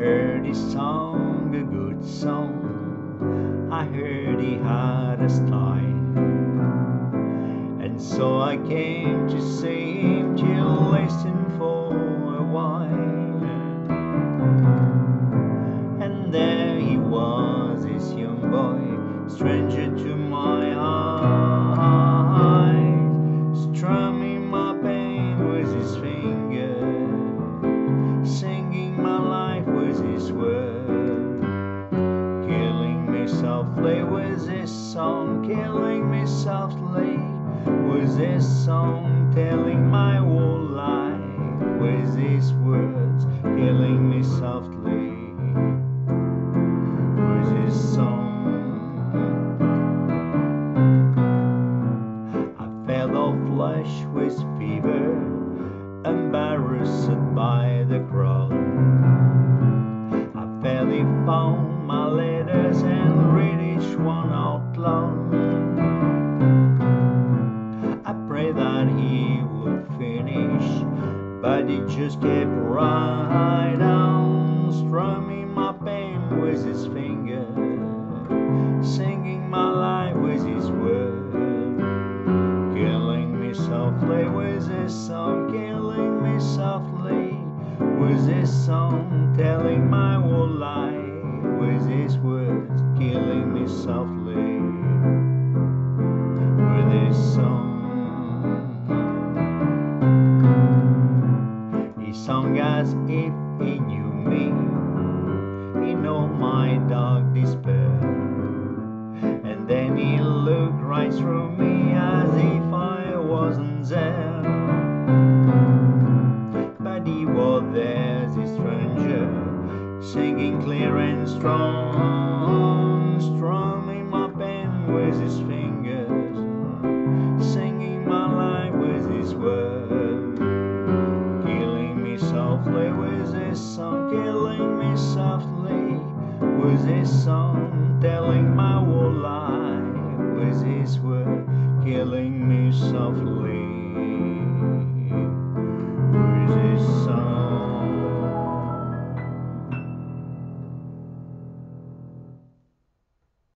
heard his song, a good song. I heard he had a style, and so I came to see him to listen for a while. And there he was, this young boy, stranger to my eyes, strumming my pain with his fingers, singing my life with his words, killing me softly with his song, killing me softly with his song, telling my whole life with his words, killing me softly with his song. Flush with fever, embarrassed by the crowd, I fairly found my letters and read each one out loud. I prayed that he would finish, but he just kept right on, strumming my pain with his finger, singing my life with his words, softly with his song, killing me softly with his song, telling my whole life with his words, killing me softly with his song. He sung as if he knew me, he knew my dark despair, and then he looked right through me as if I wasn't there. But he was there, this stranger, singing clear and strong, strumming my pen with his fingers, singing my life with his words, killing me softly with his song, killing me softly with his song, telling my whole life with his word, killing me softly.